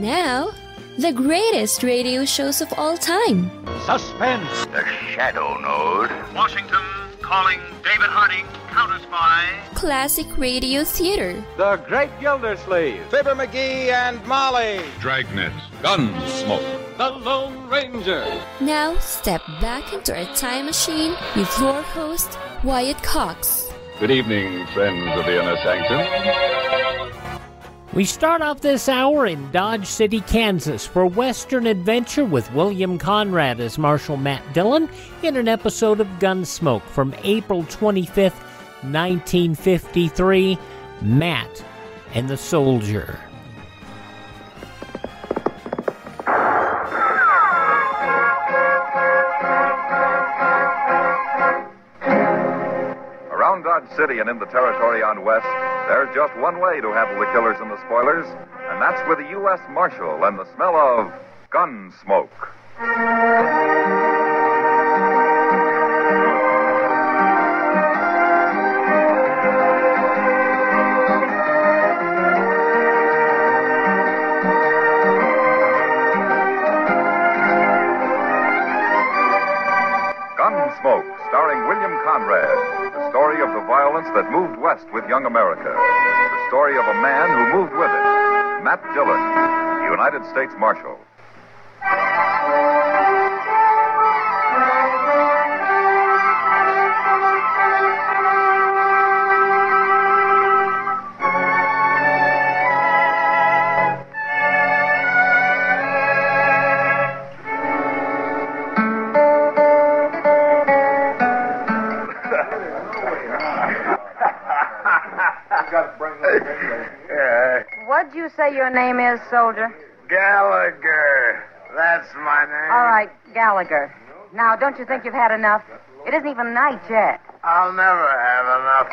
And now, the greatest radio shows of all time. Suspense. The Shadow Knows. Washington calling David Harding, counter-spy. Classic Radio Theater. The Great Gildersleeve. Fibber McGee and Molly. Dragnet. Gunsmoke. The Lone Ranger. Now, step back into a time machine with your host, Wyatt Cox. Good evening, friends of the Inner Sanctum. We start off this hour in Dodge City, Kansas, for Western Adventure with William Conrad as Marshal Matt Dillon in an episode of Gunsmoke from April 25th, 1953, Matt and the Soldier. Around Dodge City and in the territory on West, there's just one way to handle the killers and the spoilers, and that's with a U.S. Marshal and the smell of gun smoke. Gunsmoke, starring William Conrad. The story of the violence that moved west with young America. The story of a man who moved with it. Matt Dillon, United States Marshal. What'd you say your name is, soldier? Gallagher. That's my name. All right, Gallagher. Now, don't you think you've had enough? It isn't even night yet. I'll never have enough.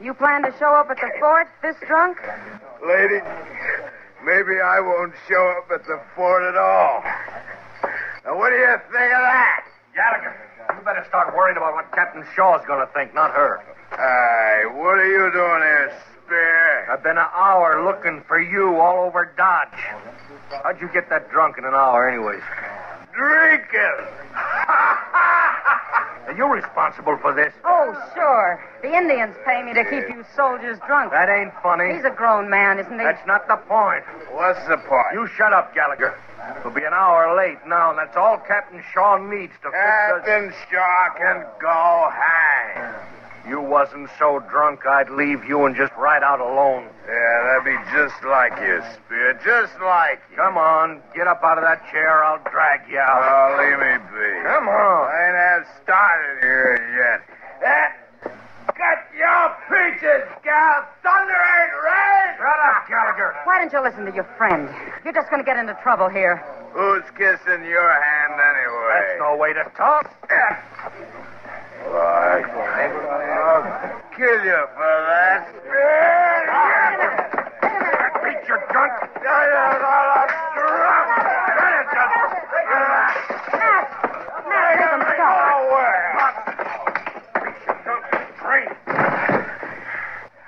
You plan to show up at the fort this drunk? Lady, maybe I won't show up at the fort at all. Now, what do you think of that? Gallagher, you better start worrying about what Captain Shaw's going to think, not her. Hey, what are you doing here, Spear? I've been an hour looking for you all over Dodge. How'd you get that drunk in an hour anyways? Drinking! Are you responsible for this? Oh, sure. The Indians pay me to keep you soldiers drunk. That ain't funny. He's a grown man, isn't he? That's not the point. What's the point? You shut up, Gallagher. We'll be an hour late now, and that's all Captain Shaw needs to Captain fix us. Captain Shaw can go hang. You wasn't so drunk, I'd leave you and just ride out alone. Yeah, that'd be just like you, Spear. Just like you. Come on, get up out of that chair. I'll drag you out. Oh, leave me be. Come on. I ain't have started here yet. Cut your peaches, gal. Thunder ain't rain. Shut up, Gallagher. Why don't you listen to your friend? You're just going to get into trouble here. Who's kissing your hand anyway? That's no way to talk. I'll kill you for that. Beat your gun.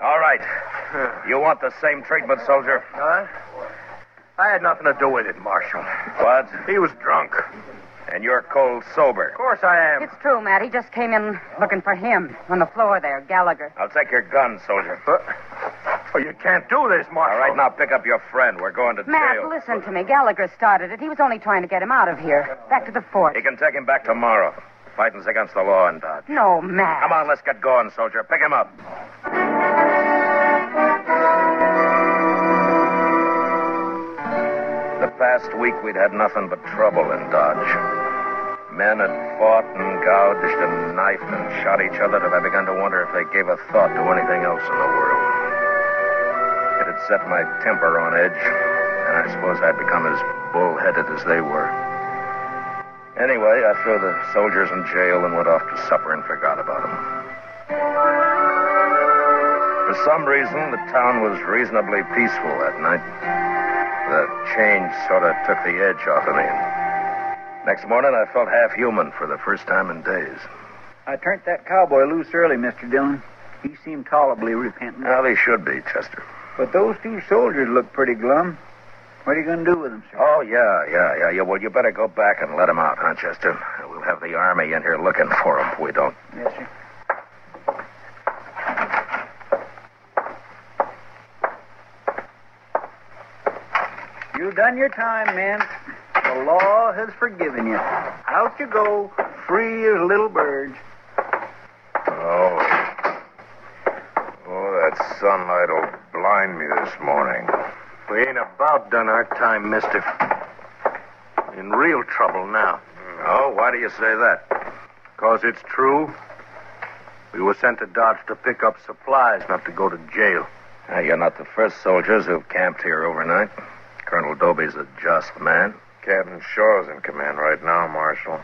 All right. You want the same treatment, soldier? Huh? I had nothing to do with it, Marshal. What? He was drunk. And you're cold sober. Of course I am. It's true, Matt. He just came in looking for him on the floor there, Gallagher. I'll take your gun, soldier. Oh, you can't do this, Marshal. All right, now pick up your friend. We're going to jail. Matt, listen to me. Gallagher started it. He was only trying to get him out of here. Back to the fort. He can take him back tomorrow. Fighting's against the law in Dodge. No, Matt. Come on, let's get going, soldier. Pick him up. The past week, we'd had nothing but trouble in Dodge. Men had fought and gouged and knifed and shot each other that I began to wonder if they gave a thought to anything else in the world. It had set my temper on edge, and I suppose I'd become as bullheaded as they were. Anyway, I threw the soldiers in jail and went off to supper and forgot about them. For some reason, the town was reasonably peaceful that night. The change sort of took the edge off of me. Next morning, I felt half human for the first time in days. I turned that cowboy loose early, Mr. Dillon. He seemed tolerably repentant. Well, he should be, Chester. But those two soldiers looked pretty glum. What are you going to do with him, sir? Oh, yeah. Well, you better go back and let him out, huh, Chester? We'll have the army in here looking for him if we don't. Yes, sir. You've done your time, man. The law has forgiven you. Out you go, free as little birds. Oh, that sunlight will blind me this morning. We ain't about done our time, mister. In real trouble now. Oh, why do you say that? 'Cause it's true. We were sent to Dodge to pick up supplies, not to go to jail. Now, you're not the first soldiers who've camped here overnight. Colonel Doby's a just man. Captain Shaw's in command right now, Marshal.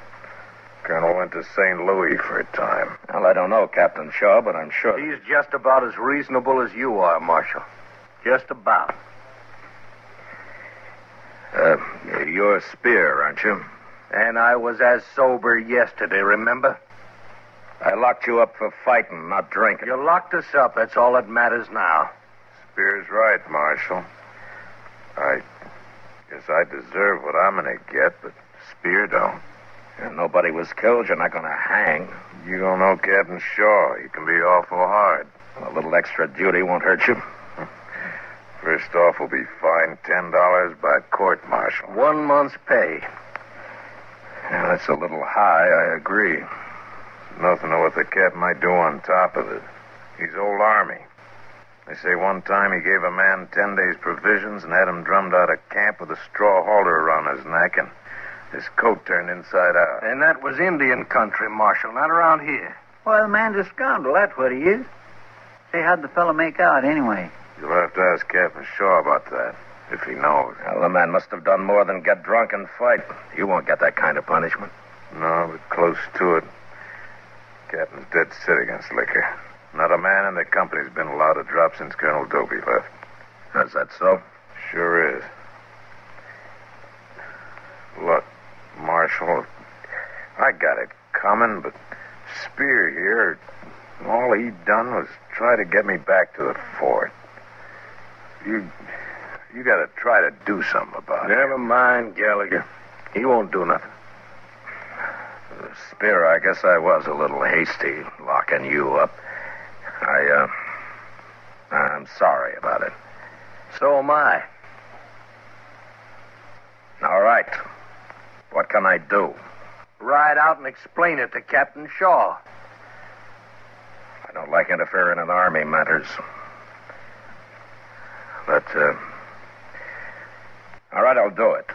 Colonel went to St. Louis for a time. Well, I don't know Captain Shaw, but I'm sure... He's just about as reasonable as you are, Marshal. Just about. You're Spear, aren't you? And I was as sober yesterday, remember? I locked you up for fighting, not drinking. You locked us up. That's all that matters now. Spear's right, Marshal. I guess I deserve what I'm going to get, but Spear don't. And nobody was killed. You're not going to hang. You don't know Captain Shaw. He can be awful hard. A little extra duty won't hurt you. First off, we'll be fined $10 by court-martial. 1 month's pay. Yeah, that's a little high, I agree. There's nothing to what the cap might do on top of it. He's old army. They say one time he gave a man 10 days' provisions and had him drummed out of camp with a straw halter around his neck and his coat turned inside out. And that was Indian country, Marshal, not around here. Well, the man's a scoundrel, that's what he is. Say, how'd the fellow make out anyway? You'll have to ask Captain Shaw about that, if he knows. Well, the man must have done more than get drunk and fight. You won't get that kind of punishment. No, but close to it. Captain's dead set against liquor. Not a man in the company's been allowed to drop since Colonel Doby left. Is that so? Sure is. Look, Marshal, I got it coming, but Spear here, all he done was try to get me back to the fort. You got to try to do something about it. Never mind, Gallagher. He won't do nothing. Spear, I guess I was a little hasty locking you up. I'm sorry about it. So am I. All right. What can I do? Ride out and explain it to Captain Shaw. I don't like interfering in army matters. But, all right, I'll do it.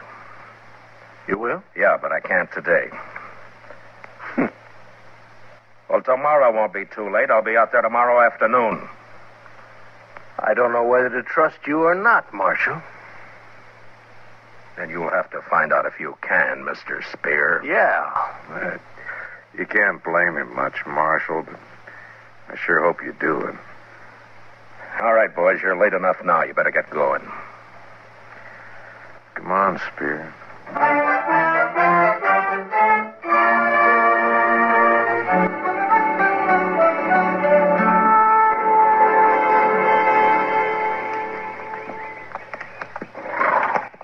You will? Yeah, but I can't today. Well, tomorrow won't be too late. I'll be out there tomorrow afternoon. I don't know whether to trust you or not, Marshal. Then you'll have to find out if you can, Mr. Spear. Yeah. You can't blame him much, Marshal, but I sure hope you do. And... all right, boys, you're late enough now. You better get going. Come on, Spear.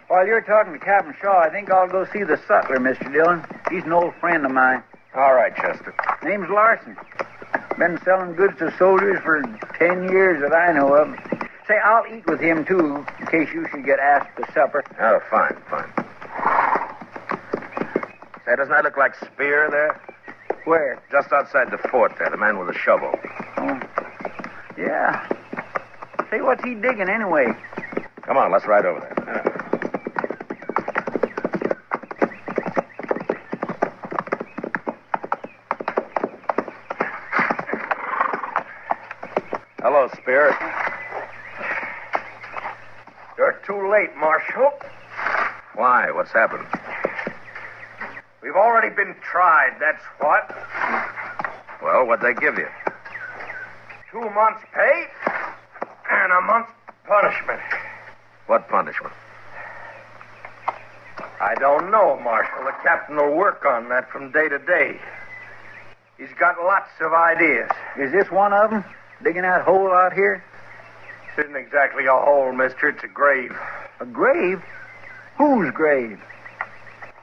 While you're talking to Captain Shaw, I think I'll go see the sutler, Mr. Dillon. He's an old friend of mine. All right, Chester. Name's Larson. Been selling goods to soldiers for 10 years that I know of. Say, I'll eat with him, too, in case you should get asked to supper. Oh, fine. Say, doesn't that look like Spear there? Where? Just outside the fort there, the man with the shovel. Oh, yeah. Say, what's he digging anyway? Come on, let's ride over there. Hello, Spear. You're too late, Marshal. Why? What's happened? We've already been tried, that's what. Well, what'd they give you? 2 months' pay and a month's punishment. What punishment? I don't know, Marshal. The captain will work on that from day to day. He's got lots of ideas. Is this one of them? Digging that hole out here? This isn't exactly a hole, mister. It's a grave. A grave? Whose grave?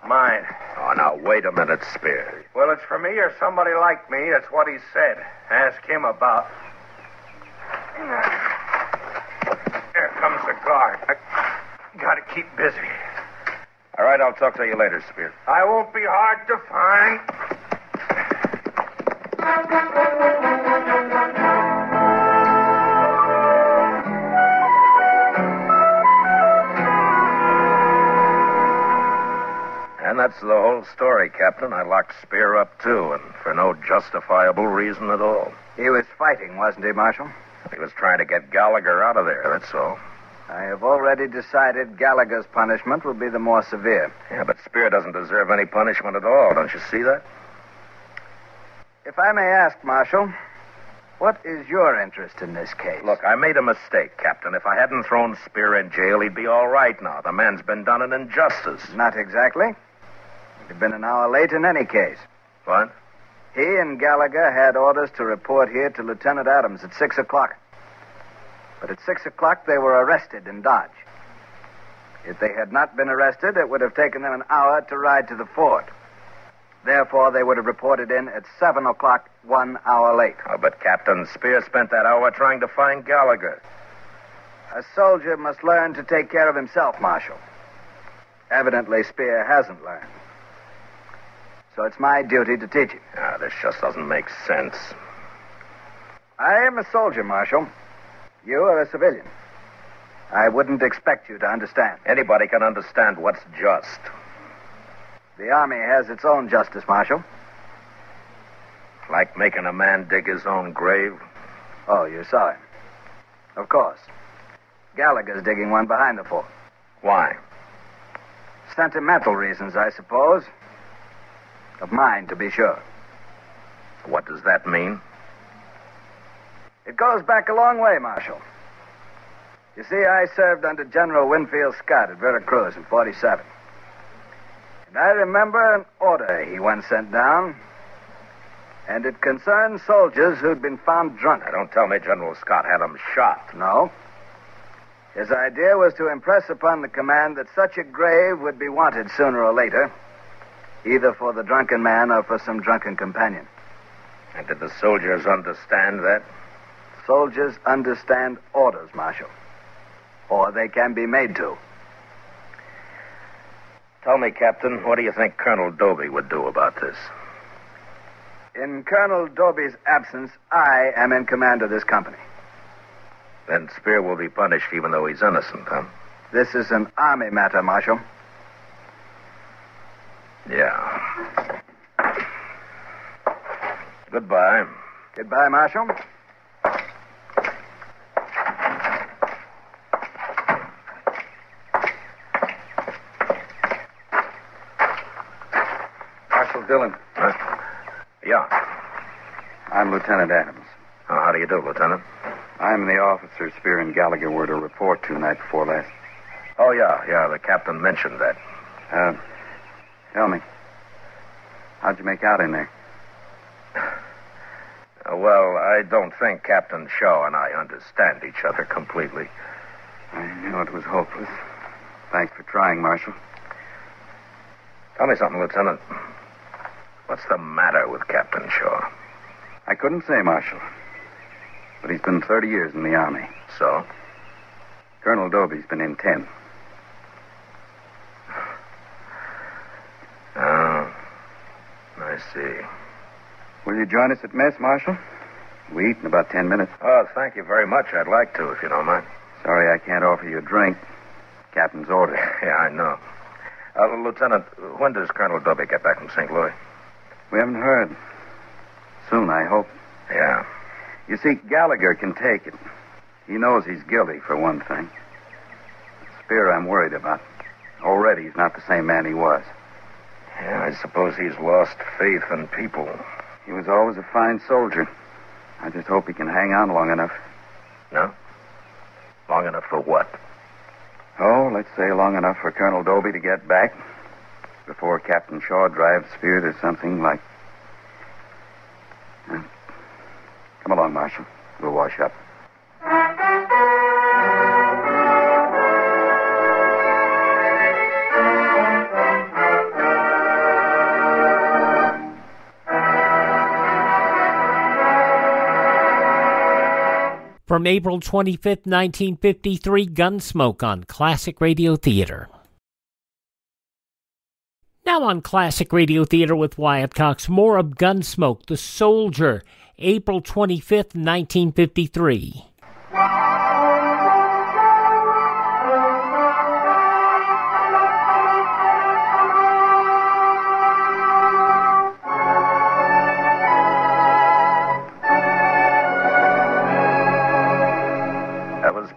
Mine. Oh, now, wait a minute, Spear. Well, it's for me or somebody like me. That's what he said. Ask him about. Here comes the guard. I gotta keep busy. All right, I'll talk to you later, Spear. I won't be hard to find. And that's the whole story, Captain. I locked Spear up, too, and for no justifiable reason at all. He was fighting, wasn't he, Marshal? He was trying to get Gallagher out of there, that's all. I have already decided Gallagher's punishment will be the more severe. Yeah, but Spear doesn't deserve any punishment at all. Don't you see that? If I may ask, Marshal, what is your interest in this case? Look, I made a mistake, Captain. If I hadn't thrown Spear in jail, he'd be all right now. The man's been done an injustice. Not exactly. He'd been an hour late in any case. What? He and Gallagher had orders to report here to Lieutenant Adams at 6 o'clock. But at 6 o'clock, they were arrested in Dodge. If they had not been arrested, it would have taken them an hour to ride to the fort. Therefore, they would have reported in at 7 o'clock, 1 hour late. Oh, but Captain, Spear spent that hour trying to find Gallagher. A soldier must learn to take care of himself, Marshal. Evidently, Spear hasn't learned. So it's my duty to teach him. Ah, this just doesn't make sense. I am a soldier, Marshal. You are a civilian. I wouldn't expect you to understand. Anybody can understand what's just. The Army has its own justice, Marshal. Like making a man dig his own grave? Oh, you saw him. Of course. Gallagher's digging one behind the fort. Why? Sentimental reasons, I suppose. Of mine, to be sure. What does that mean? It goes back a long way, Marshal. You see, I served under General Winfield Scott at Veracruz in 47. And I remember an order he once sent down. And it concerned soldiers who'd been found drunk. Now, don't tell me General Scott had them shot. No. His idea was to impress upon the command that such a grave would be wanted sooner or later, either for the drunken man or for some drunken companion. And did the soldiers understand that? Soldiers understand orders, Marshal. Or they can be made to. Tell me, Captain, what do you think Colonel Doby would do about this? In Colonel Doby's absence, I am in command of this company. Then Spear will be punished even though he's innocent, huh? This is an Army matter, Marshal. Yeah. Goodbye. Goodbye, Marshal. Marshal Dillon. Huh? Yeah. I'm Lieutenant Adams. Oh, how do you do, Lieutenant? I'm the officer Spear and Gallagher were to report to night before last. Oh, yeah, the captain mentioned that. Tell me, how'd you make out in there? Well, I don't think Captain Shaw and I understand each other completely. I knew it was hopeless. Thanks for trying, Marshal. Tell me something, Lieutenant. What's the matter with Captain Shaw? I couldn't say, Marshal. But he's been 30 years in the Army. So? Colonel Doby's been in 10. See. Will you join us at mess, Marshal? We eat in about 10 minutes. Oh, thank you very much. I'd like to, if you don't mind. Sorry, I can't offer you a drink. Captain's order. Yeah, I know. Lieutenant, when does Colonel Doby get back from St. Louis? We haven't heard. Soon, I hope. Yeah. You see, Gallagher can take it. He knows he's guilty, for one thing. Spear, I'm worried about. Already, he's not the same man he was. Yeah, I suppose he's lost faith in people. He was always a fine soldier. I just hope he can hang on long enough. No? Long enough for what? Oh, let's say long enough for Colonel Doby to get back before Captain Shaw drives Spear to something like... Come along, Marshal. We'll wash up. From April 25, 1953, Gunsmoke on Classic Radio Theater. Now on Classic Radio Theater with Wyatt Cox, more of Gunsmoke, The Soldier, April 25, 1953.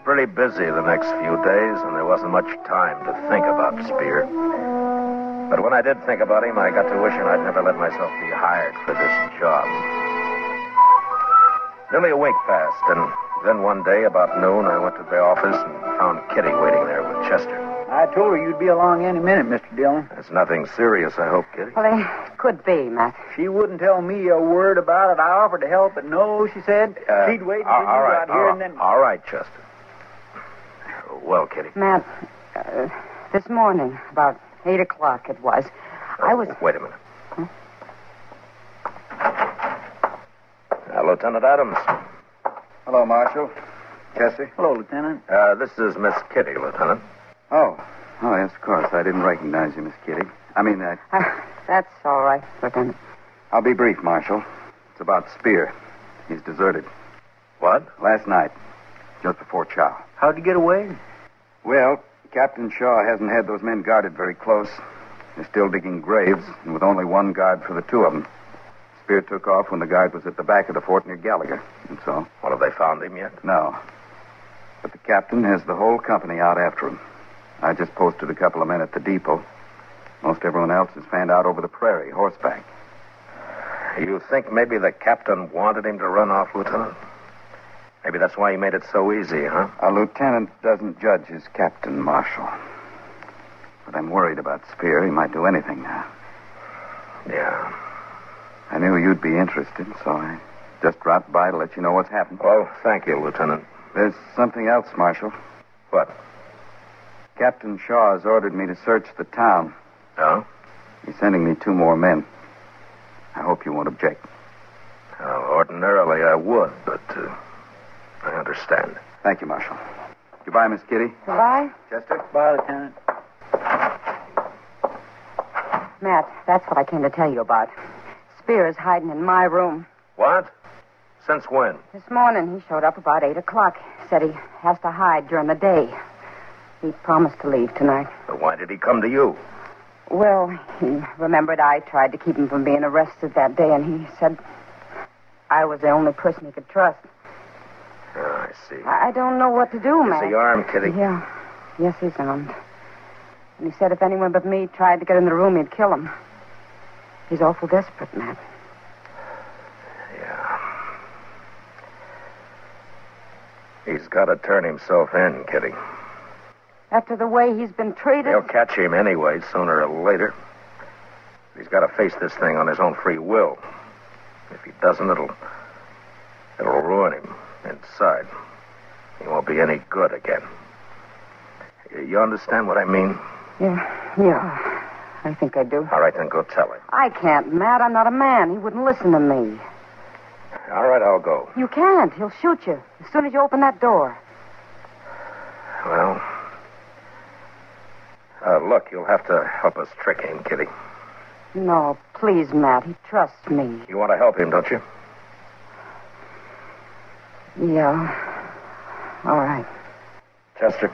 Pretty busy the next few days, and there wasn't much time to think about Spear. But when I did think about him, I got to wishing I'd never let myself be hired for this job. Nearly a week passed, and then one day about noon, I went to the office and found Kitty waiting there with Chester. I told her you'd be along any minute, Mr. Dillon. It's nothing serious, I hope, Kitty. Well, it could be, Matt. She wouldn't tell me a word about it. I offered to help, but no, she said. She'd wait until you got here and then... All right, Chester. Well, Kitty. Matt, this morning, about 8 o'clock it was, I was... Wait a minute. Lieutenant Adams. Hello, Marshal. Jesse. Hello, Lieutenant. This is Miss Kitty, Lieutenant. Oh, yes, of course. I didn't recognize you, Miss Kitty. That's all right, Lieutenant. I'll be brief, Marshal. It's about Spear. He's deserted. What? Last night, just before chow. How'd he get away? Well, Captain Shaw hasn't had those men guarded very close. They're still digging graves, and with only one guard for the two of them. Spear took off when the guard was at the back of the fort near Gallagher, and so... Well, have they found him yet? No. But the captain has the whole company out after him. I just posted a couple of men at the depot. Most everyone else is fanned out over the prairie, horseback. You think maybe the captain wanted him to run off, Lieutenant? Maybe that's why he made it so easy, huh? A lieutenant doesn't judge his captain, Marshal. But I'm worried about Spear. He might do anything now. Yeah. I knew you'd be interested, so I just dropped by to let you know what's happened. Oh, thank you, Lieutenant. There's something else, Marshal. What? Captain Shaw has ordered me to search the town. Oh? He's sending me two more men. I hope you won't object. Well, ordinarily I would, but... I understand. Thank you, Marshal. Goodbye, Miss Kitty. Goodbye. Chester? Goodbye, Lieutenant. Matt, that's what I came to tell you about. Spear is hiding in my room. What? Since when? This morning. He showed up about 8 o'clock. Said he has to hide during the day. He promised to leave tonight. But why did he come to you? Well, he remembered I tried to keep him from being arrested that day, and he said I was the only person he could trust. Oh, I see. I don't know what to do, Matt. Is he armed, Kitty? Yeah. Yes, he's armed. And he said if anyone but me tried to get in the room, he'd kill him. He's awful desperate, Matt. Yeah. He's got to turn himself in, Kitty. After the way he's been treated... They'll catch him anyway, sooner or later. He's got to face this thing on his own free will. If he doesn't, it'll ruin him. Inside. He won't be any good again. You understand what I mean? Yeah. I think I do. All right, then go tell him. I can't, Matt. I'm not a man. He wouldn't listen to me. All right, I'll go. You can't. He'll shoot you as soon as you open that door. Well, look, you'll have to help us trick him, Kitty. No, please, Matt. He trusts me. You want to help him, don't you? Yeah. All right. Chester,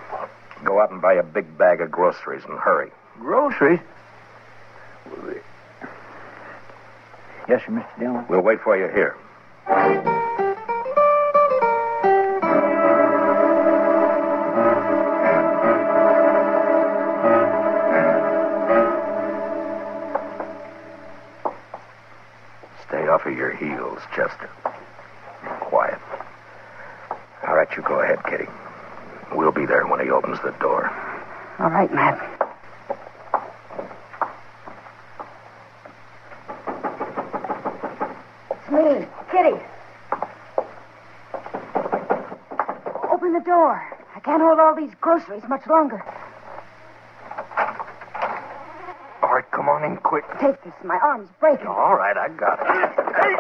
go out and buy a big bag of groceries and hurry. Groceries? Yes, sir, Mr. Dillon. We'll wait for you here. Stay off of your heels, Chester. Quiet. All right, you go ahead, Kitty. We'll be there when he opens the door. All right, Matt. It's me, Kitty. Open the door. I can't hold all these groceries much longer. All right, come on in quick. Take this. My arm's breaking. All right, I got it. Hey,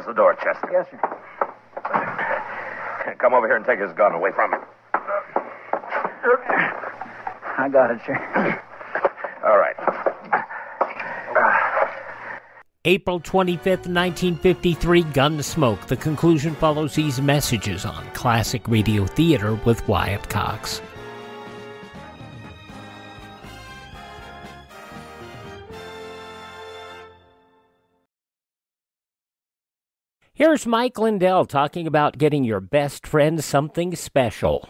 close the door, Chester. Yes, sir. Come over here and take his gun away from him. I got it, sir. All right. April 25th, 1953, Gunsmoke. The conclusion follows these messages on Classic Radio Theater with Wyatt Cox. Here's Mike Lindell talking about getting your best friend something special.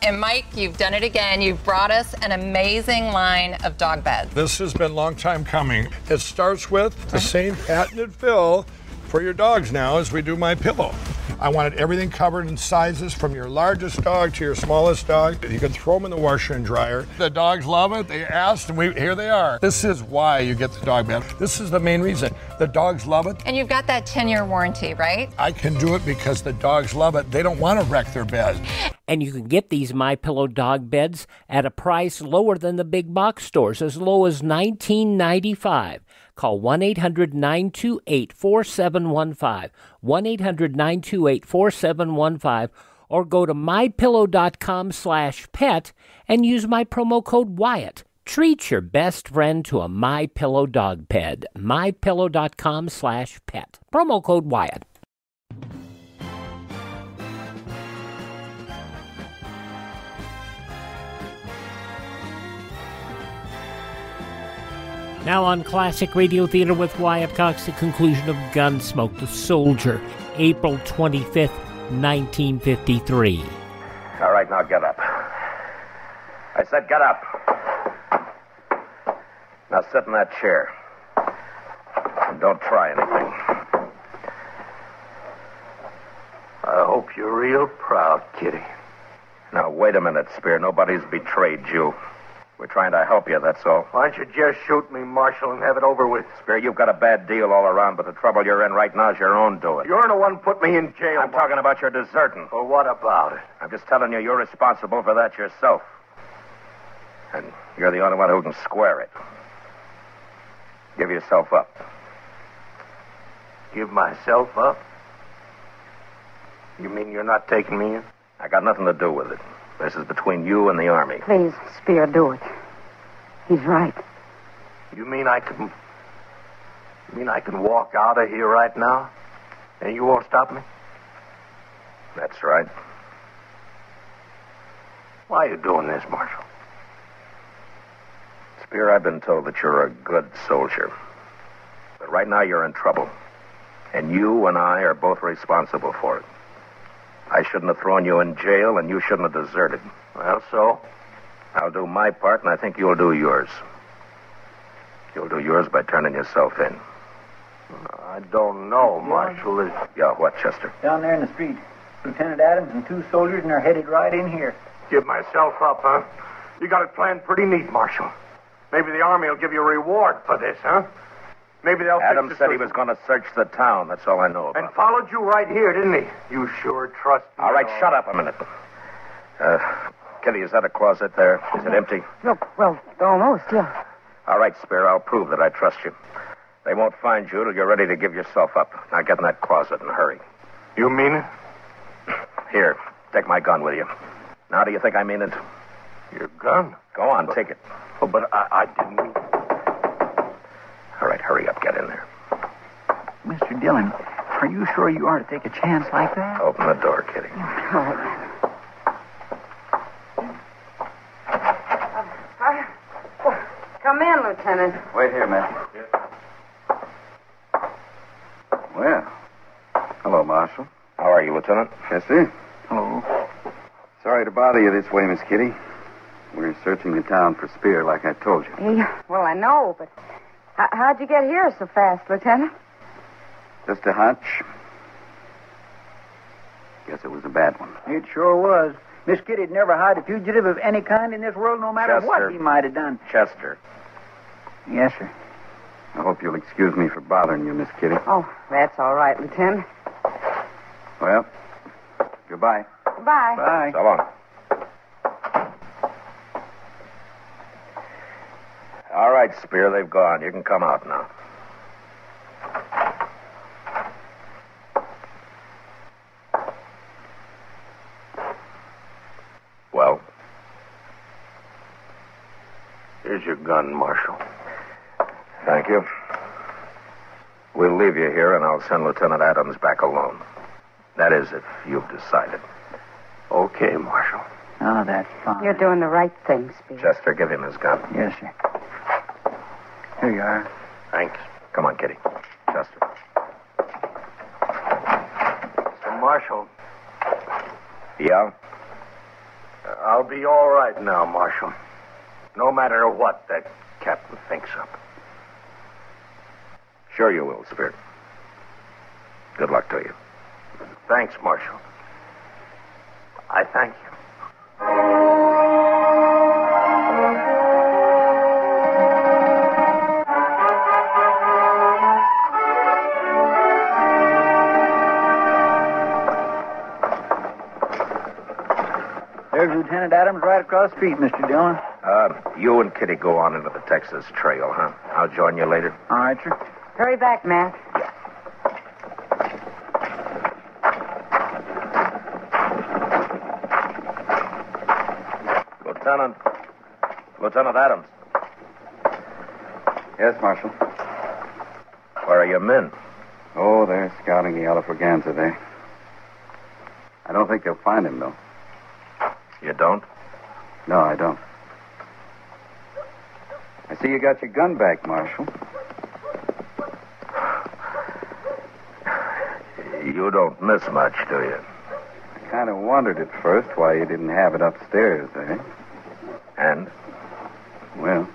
And Mike, you've done it again. You've brought us an amazing line of dog beds. This has been a long time coming. It starts with the same patented fill for your dogs now as we do my pillow. I wanted everything covered in sizes from your largest dog to your smallest dog. You can throw them in the washer and dryer. The dogs love it. They asked, and here they are. This is why you get the dog bed. This is the main reason. The dogs love it. And you've got that 10-year warranty, right? I can do it because the dogs love it. They don't want to wreck their bed. And you can get these MyPillow dog beds at a price lower than the big box stores, as low as $19.95. Call 1-800-928-4715, 1-800-928-4715, or go to mypillow.com/pet and use my promo code Wyatt. Treat your best friend to a MyPillow dog bed, mypillow.com/pet. Promo code Wyatt. Now on Classic Radio Theater with Wyatt Cox, the conclusion of Gunsmoke, The Soldier, April 25th, 1953. All right, now get up. I said get up. Now sit in that chair. And don't try anything. I hope you're real proud, Kitty. Now, wait a minute, Spear. Nobody's betrayed you. We're trying to help you, that's all. Why don't you just shoot me, Marshal, and have it over with? Spear, you've got a bad deal all around, but the trouble you're in right now is your own doing. You're the one put me in jail. I'm talking about your deserting. Well, what about it? I'm just telling you, you're responsible for that yourself. And you're the only one who can square it. Give yourself up. Give myself up? You mean you're not taking me in? I got nothing to do with it. This is between you and the Army. Please, Spear, do it. He's right. You mean I can walk out of here right now? And you won't stop me? That's right. Why are you doing this, Marshal? Spear, I've been told that you're a good soldier. But right now you're in trouble. And you and I are both responsible for it. I shouldn't have thrown you in jail, and you shouldn't have deserted. Well, so? I'll do my part, and I think you'll do yours. You'll do yours by turning yourself in. I don't know, Marshal. Yeah, what, Chester? Down there in the street. Lieutenant Adams and two soldiers, and they're headed right in here. Give myself up, huh? You got it planned pretty neat, Marshal. Maybe the Army will give you a reward for this, huh? Maybe they'll Adam said he was going to search the town. That's all I know about. And followed you right here, didn't he? You sure trust me. All right, shut up a minute. Kitty, is that a closet there? Is it empty? Look, well, almost, yeah. All right, Spear, I'll prove that I trust you. They won't find you till you're ready to give yourself up. Now get in that closet and hurry. You mean it? Here, take my gun with you. Now, do you think I mean it? Your gun? Go on, take it. Oh, but I didn't mean it. All right, hurry up. Get in there. Mr. Dillon, are you sure you are to take a chance like that? Open the door, Kitty. Come in, Lieutenant. Wait here, Matt. Yes. Well, hello, Marshal. How are you, Lieutenant? Yes, sir. Hello. Sorry to bother you this way, Miss Kitty. We're searching the town for Spear, like I told you. Yeah, well, I know, but... How'd you get here so fast, Lieutenant? Just a hunch. Guess it was a bad one. It sure was. Miss Kitty'd never hide a fugitive of any kind in this world, no matter what he might have done. Chester. Yes, sir. I hope you'll excuse me for bothering you, Miss Kitty. Oh, that's all right, Lieutenant. Well, goodbye. Goodbye. Bye. So long. All right, Spear, they've gone. You can come out now. Here's your gun, Marshal. Thank you. We'll leave you here, and I'll send Lieutenant Adams back alone. That is, if you've decided. Okay, Marshal. Oh, that's fine. You're doing the right thing, Spear. Chester, give him his gun. Yes, sir. Here you are. Thanks. Come on, Kitty. Chester. Mr. Marshal. Yeah? I'll be all right now, Marshal. No matter what that captain thinks up. Sure you will, Spear. Good luck to you. Thanks, Marshal. I thank you. There's Lieutenant Adams right across the street, Mr. Dillon. You and Kitty go on into the Texas Trail, huh? I'll join you later. All right, sir. Hurry back, Matt. Yeah. Lieutenant Adams. Yes, Marshal. Where are your men? Oh, they're scouting the Elephagans today. I don't think they'll find him, though. You don't? No, I don't. I see you got your gun back, Marshal. You don't miss much, do you? I kind of wondered at first why you didn't have it upstairs, eh? And? Well,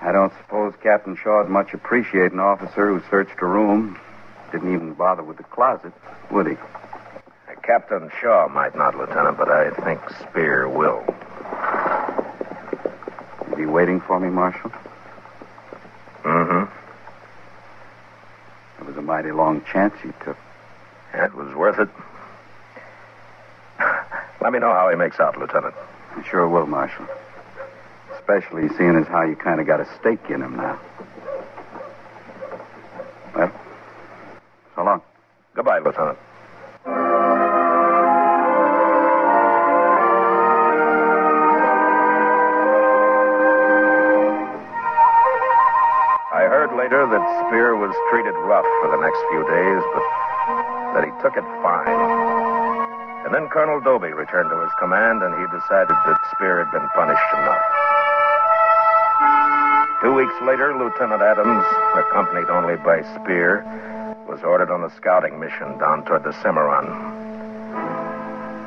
I don't suppose Captain Shaw would much appreciate an officer who searched a room, didn't even bother with the closet, would he? Captain Shaw might not, Lieutenant, but I think Spear will. Is he waiting for me, Marshal? Mm-hmm. It was a mighty long chance you took. It was worth it. Let me know how he makes out, Lieutenant. I sure will, Marshal. Especially seeing as how you kind of got a stake in him now. Well, so long. Goodbye, Lieutenant. I heard later that Spear was treated rough for the next few days, but that he took it fine. And then Colonel Doby returned to his command, and he decided that Spear had been punished enough. 2 weeks later, Lieutenant Adams, accompanied only by Spear, was ordered on a scouting mission down toward the Cimarron.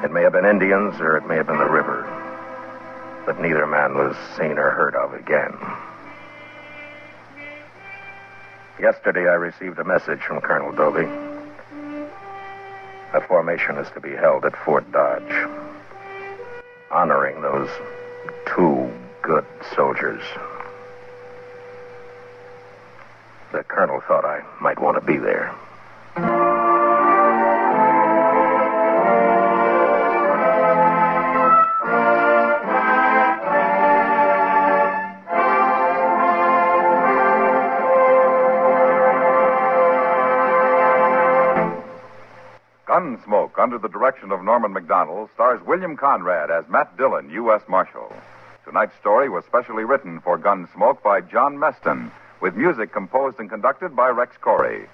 It may have been Indians, or it may have been the river, but neither man was seen or heard of again. Yesterday, I received a message from Colonel Doby. A formation is to be held at Fort Dodge, honoring those two good soldiers. The colonel thought I might want to be there. Gunsmoke, under the direction of Norman McDonald, stars William Conrad as Matt Dillon, U.S. Marshal. Tonight's story was specially written for Gunsmoke by John Meston, with music composed and conducted by Rex Corey.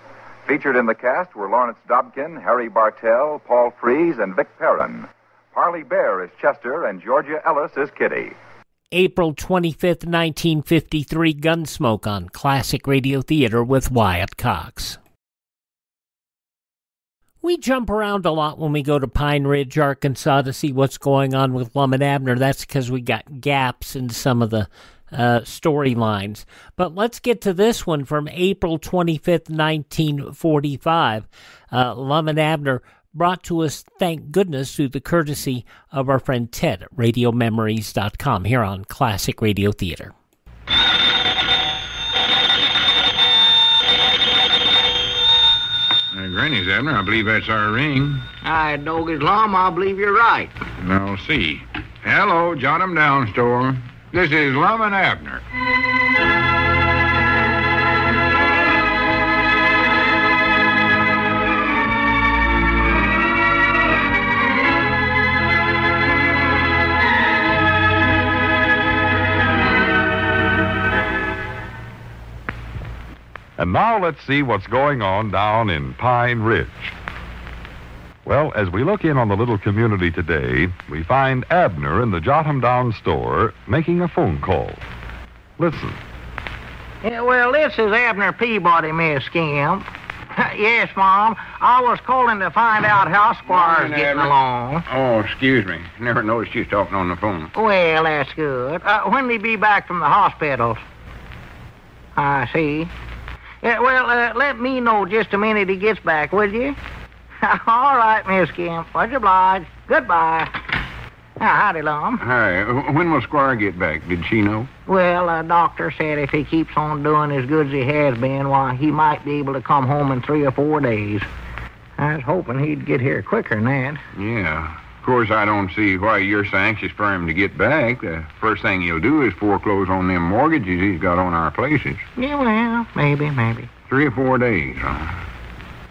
Featured in the cast were Lawrence Dobkin, Harry Bartell, Paul Freese, and Vic Perrin. Parley Bear is Chester, and Georgia Ellis is Kitty. April 25th, 1953, Gunsmoke on Classic Radio Theater with Wyatt Cox. We jump around a lot when we go to Pine Ridge, Arkansas, to see what's going on with Lum and Abner. That's because we got gaps in some of the storylines. But let's get to this one from April 25th, 1945. Lum and Abner brought to us, thank goodness, through the courtesy of our friend Ted at RadioMemories.com here on Classic Radio Theater. Granny's, Abner, I believe that's our ring. I dog his lum, I believe you're right. Now, see. Hello, jot 'em down, store. This is Lum and Abner. And now let's see what's going on down in Pine Ridge. Well, as we look in on the little community today, we find Abner in the Jotham Down store making a phone call. Listen. Yeah, well, this is Abner Peabody, Miss Kemp. Yes, Mom. I was calling to find out how Squire's getting along. Oh, excuse me. Never noticed you talking on the phone. Well, that's good. When will he be back from the hospitals? I see. Yeah, well, let me know just a minute he gets back, will you? All right, Miss Kemp. Much obliged. Goodbye. Howdy, Lum. Hi. When will Squire get back? Did she know? Well, a doctor said if he keeps on doing as good as he has been, why, he might be able to come home in 3 or 4 days. I was hoping he'd get here quicker than that. Yeah. Of course, I don't see why you're so anxious for him to get back. The first thing he'll do is foreclose on them mortgages he's got on our places. Yeah, well, maybe. 3 or 4 days, huh?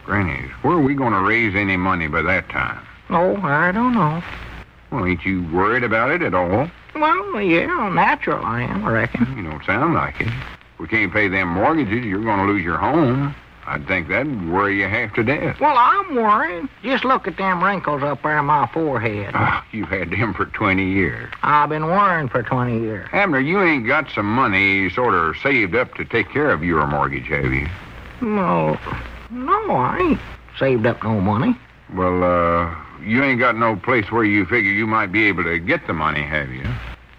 Grannies, where are we going to raise any money by that time? Oh, I don't know. Well, ain't you worried about it at all? Well, yeah, natural I am, I reckon. You don't sound like it. If we can't pay them mortgages, you're going to lose your home. I'd think that'd worry you half to death. Well, I'm worried. Just look at them wrinkles up there on my forehead. Oh, you've had them for 20 years. I've been worrying for 20 years. Abner, you ain't got some money sort of saved up to take care of your mortgage, have you? No, I ain't saved up no money. Well, you ain't got no place where you figure you might be able to get the money, have you?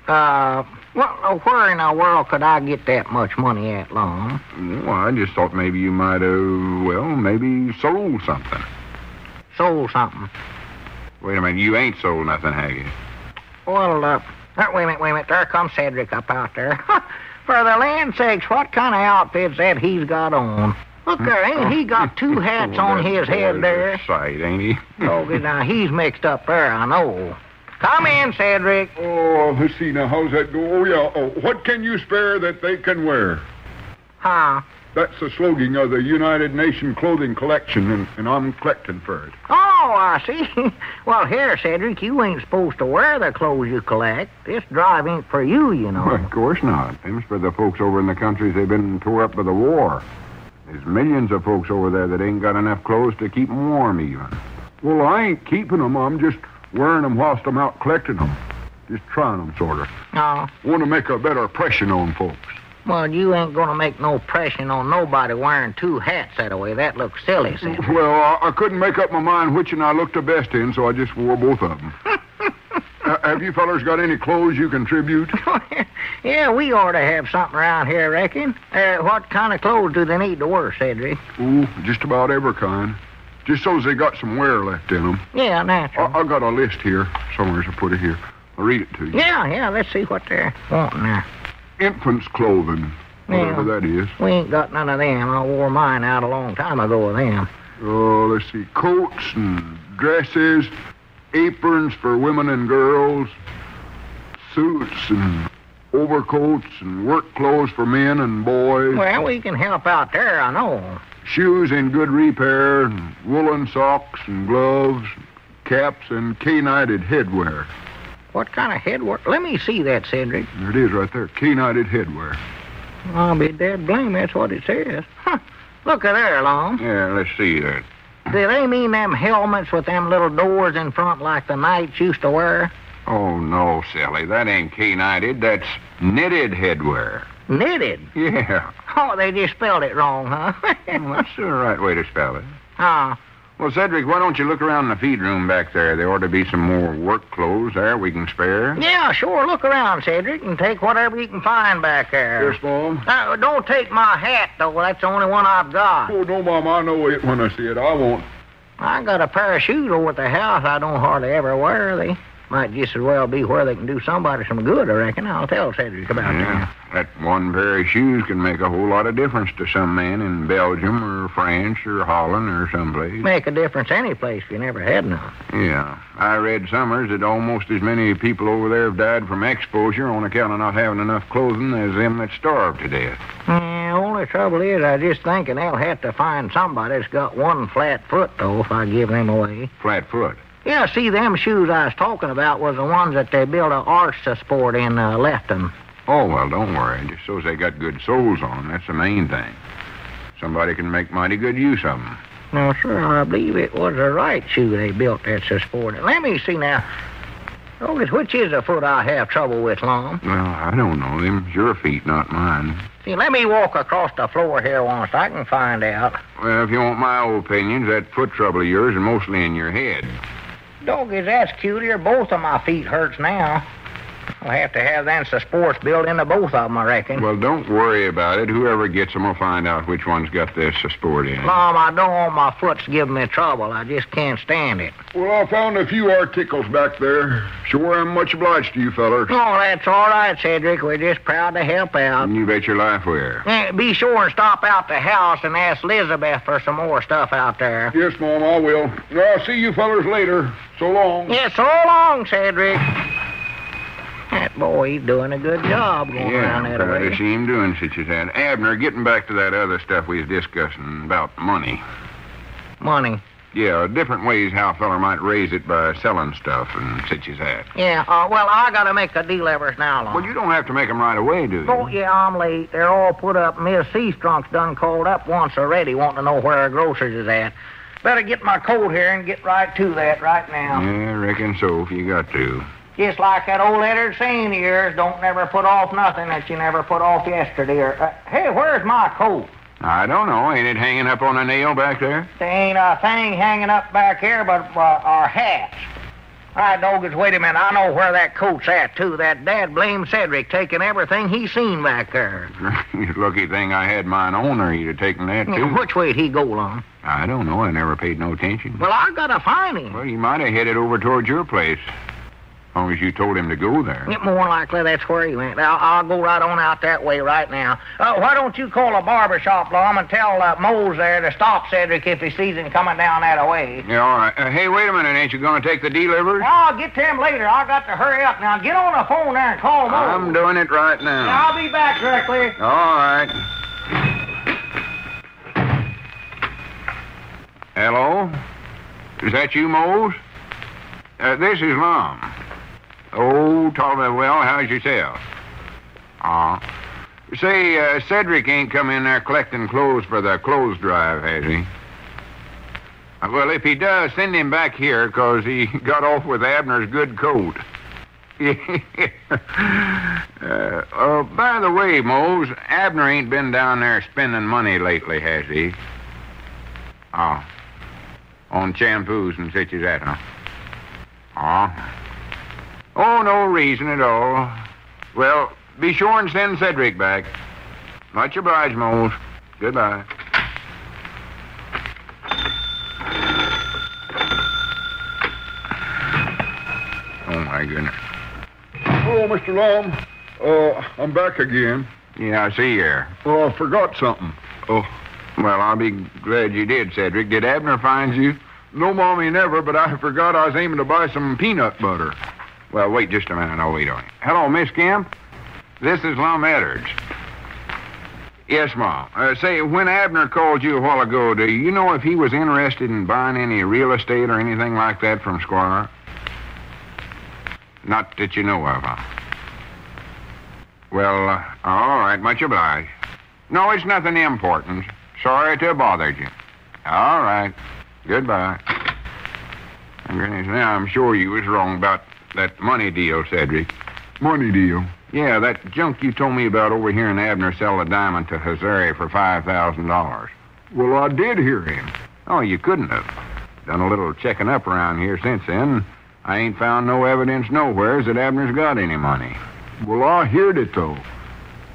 Well, where in the world could I get that much money at, Lum? Well, I just thought maybe you might have, maybe sold something. Sold something? Wait a minute, you ain't sold nothing, have you? Well, wait a minute, there comes Cedric up out there. For the land's sakes, what kind of outfit's that he's got on? Look there, ain't he got two hats on his head there? Sight, ain't he? Oh, now, he's mixed up there, I know. Come in, Cedric. Oh, let's see now, how's that go? Oh, yeah, what can you spare that they can wear? Huh? That's the slogan of the United Nations Clothing Collection, and I'm collecting for it. Oh, I see. Well, here, Cedric, you ain't supposed to wear the clothes you collect. This drive ain't for you, you know. Well, of course not. Them's for the folks over in the countries they've been tore up by the war. There's millions of folks over there that ain't got enough clothes to keep them warm, even. Well, I ain't keeping them. I'm just wearing them whilst I'm out collecting them. Just trying them, sort of. Oh. Want to make a better impression on folks. Well, you ain't going to make no impression on nobody wearing two hats that way. That looks silly, Cedric. Well, I couldn't make up my mind which one I looked the best in, so I just wore both of them. Have you fellers got any clothes you contribute? Yeah, we ought to have something around here, I reckon. What kind of clothes do they need to wear, Cedric? Oh, just about every kind. Just so's they got some wear left in them. Yeah, natural. I got a list here. Somewhere's I put it here. I'll read it to you. Yeah, let's see what they're wanting there. Infant's clothing, whatever that is. We ain't got none of them. I wore mine out a long time ago with them. Oh, let's see. Coats and dresses, aprons for women and girls, suits and overcoats and work clothes for men and boys. Well, we can help out there, I know. Shoes in good repair, and woolen socks and gloves, caps and K-nighted headwear. What kind of headwear? Let me see that, Cedric. There it is right there, K-nighted headwear. I'll be dead blame, that's what it says. Huh. Look at there, Lum. Yeah, let's see that. Do they mean them helmets with them little doors in front like the knights used to wear? Oh, no, Sally. That ain't K-nighted. That's knitted headwear. Knitted? Yeah. Oh, they just spelled it wrong, huh? Well, that's the right way to spell it. Ah. Well, Cedric, why don't you look around in the feed room back there? There ought to be some more work clothes there we can spare. Yeah, sure. Look around, Cedric, and take whatever you can find back there. Yes, Mom? Don't take my hat, though. That's the only one I've got. Oh, no, Mom. I know it when I see it. I won't. I got a pair of shoes over at the house. I don't hardly ever wear them. Might just as well be where they can do somebody some good, I reckon. I'll tell Cedric about that. That one pair of shoes can make a whole lot of difference to some man in Belgium or France or Holland or someplace. Make a difference any place if you never had none. Yeah. I read somewheres that almost as many people over there have died from exposure on account of not having enough clothing as them that starved to death. Yeah, only trouble is I just thinking they'll have to find somebody that's got one flat foot, though, if I give them away. Flat foot? Yeah, see, them shoes I was talking about was the ones that they built an arsa sport in Lefton. Oh, well, don't worry. Just so's they got good soles on. That's the main thing. Somebody can make mighty good use of them. Now, sir, I believe it was a right shoe they built that's this morning. Let me see now. Which is the foot I have trouble with, Lum? Well, I don't know. Them's your feet, not mine. See, let me walk across the floor here once. I can find out. Well, if you want my old opinions, that foot trouble of yours is mostly in your head. Doggies, that's cuter. Both of my feet hurts now. I'll have to have that sports built into both of them, I reckon. Well, don't worry about it. Whoever gets them will find out which one's got this sport in it. Mom, I don't want my foot's giving me trouble. I just can't stand it. Well, I found a few articles back there. Sure, I'm much obliged to you fellers. Oh, that's all right, Cedric. We're just proud to help out. You bet your life we're. Be sure and stop out the house and ask Elizabeth for some more stuff out there. Yes, Mom, I will. I'll see you fellers later. So long. Yeah, so long, Cedric. That boy, he's doing a good job going around that way. Yeah, I see him doing such as that. Abner, getting back to that other stuff we was discussing about money. Money? Yeah, different ways how a feller might raise it by selling stuff and such as that. Yeah, well, I got to make a deal every now and then. Well, you don't have to make them right away, do you? Oh, yeah, I'm late. They're all put up. Miss Seastrunk's done called up once already, wanting to know where her grocer's is at. Better get my coat here and get right to that right now. Yeah, I reckon so if you got to. Just like that old Eddard saying of yours, don't never put off nothing that you never put off yesterday. Or, hey, where's my coat? I don't know. Ain't it hanging up on a nail back there? There ain't a thing hanging up back here but our hats. All right, Dogans, wait a minute. I know where that coat's at, too. That dad-blame Cedric taking everything he seen back there. Lucky thing I had mine on or he'd have taken that, too. Yeah, which way'd he go, Lum? I don't know. I never paid no attention. Well, I gotta find him. Well, you might have headed over towards your place. As long as you told him to go there. Yeah, more likely that's where he went. I'll go right on out that way right now. Why don't you call a barber shop, Lum, and tell Mose there to stop Cedric if he sees him coming down that way. Yeah, all right. Hey, wait a minute. Ain't you going to take the delivery? No, I'll get to him later. I got to hurry up now. Get on the phone there and call Mose. I'm doing it right now. Yeah, I'll be back directly. All right. Hello? Is that you, Mose? This is Lum. Oh, Talbot, well, how's yourself? Say, Cedric ain't come in there collecting clothes for the clothes drive, has he? Well, if he does, send him back here, because he got off with Abner's good coat. By the way, Mose, Abner ain't been down there spending money lately, has he? On shampoos and such as that, huh? Oh, no reason at all. Well, be sure and send Cedric back. Much obliged, Mose. Goodbye. Oh, my goodness. Hello, Mr. Lum. I'm back again. Yeah, I see you here. Well, I forgot something. Oh. Well, I'll be glad you did, Cedric. Did Abner find you? No, Mommy, never, but I forgot I was aiming to buy some peanut butter. Well, wait just a minute. I'll wait on you. Hello, Miss Kemp. This is Lum Edwards. Yes, Mom. Say, when Abner called you a while ago, do you know if he was interested in buying any real estate or anything like that from Squire? Not that you know of, huh? Well, all right. Much obliged. No, it's nothing important. Sorry to have bothered you. All right. Goodbye. Now, I'm sure you was wrong about that money deal, Cedric. Money deal? Yeah, that junk you told me about overhearing Abner sell the diamond to Hazari for $5,000. Well, I did hear him. Oh, you couldn't have. Done a little checking up around here since then. I ain't found no evidence nowheres that Abner's got any money. Well, I heard it, though.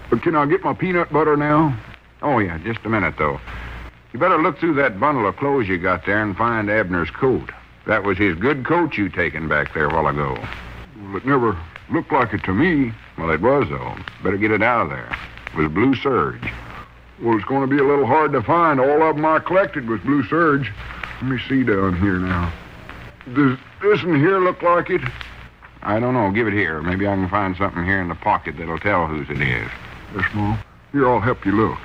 But can I get my peanut butter now? Oh, yeah, just a minute, though. You better look through that bundle of clothes you got there and find Abner's coat. That was his good coat you taken back there a while ago. Well, it never looked like it to me. Well, it was, though. Better get it out of there. It was blue serge. Well, it's going to be a little hard to find. All of them I collected was blue serge. Let me see down here now. Does this in here look like it? I don't know. Give it here. Maybe I can find something here in the pocket that'll tell whose it is. Yes, Mom. Here, I'll help you look.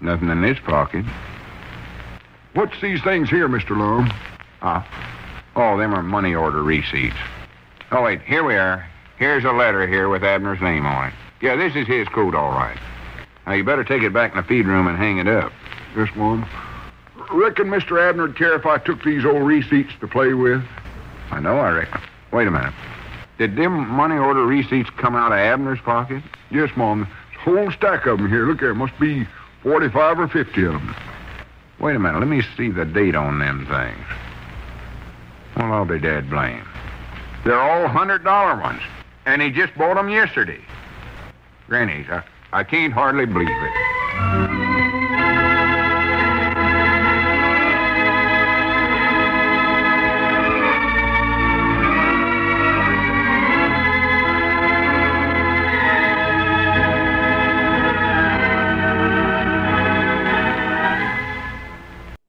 Nothing in this pocket. What's these things here, Mr. Lum? Oh, them are money order receipts. Oh, wait, here we are. Here's a letter here with Abner's name on it. Yeah, this is his coat, all right. Now, you better take it back in the feed room and hang it up. Yes, Mom. Reckon Mr. Abner would care if I took these old receipts to play with? I know, I reckon. Wait a minute. Did them money order receipts come out of Abner's pocket? Yes, Mom. There's a whole stack of them here. Look here. Must be 45 or 50 of them. Wait a minute. Let me see the date on them things. Well, I'll be dead blamed. They're all $100 ones. And he just bought them yesterday. Grannies, I can't hardly believe it.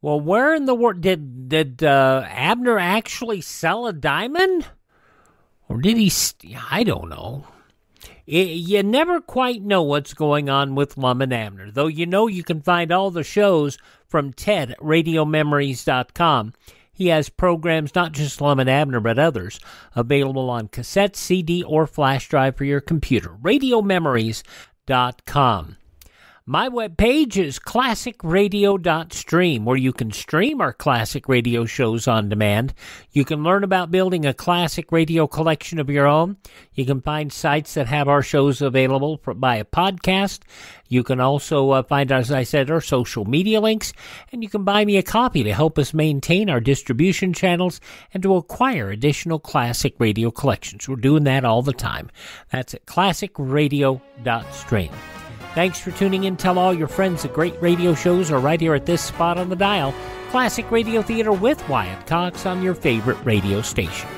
Well, where in the world did Abner actually sell a diamond? Or did he... I don't know. You never quite know what's going on with Lum and Abner, though you know you can find all the shows from Ted at RadioMemories.com. He has programs, not just Lum and Abner, but others, available on cassette, CD, or flash drive for your computer. RadioMemories.com. My webpage is classicradio.stream, where you can stream our classic radio shows on demand. You can learn about building a classic radio collection of your own. You can find sites that have our shows available by a podcast. You can also find, as I said, our social media links, and you can buy me a copy to help us maintain our distribution channels and to acquire additional classic radio collections. We're doing that all the time. That's at classicradio.stream. Thanks for tuning in. Tell all your friends the great radio shows are right here at this spot on the dial. Classic Radio Theater with Wyatt Cox on your favorite radio station.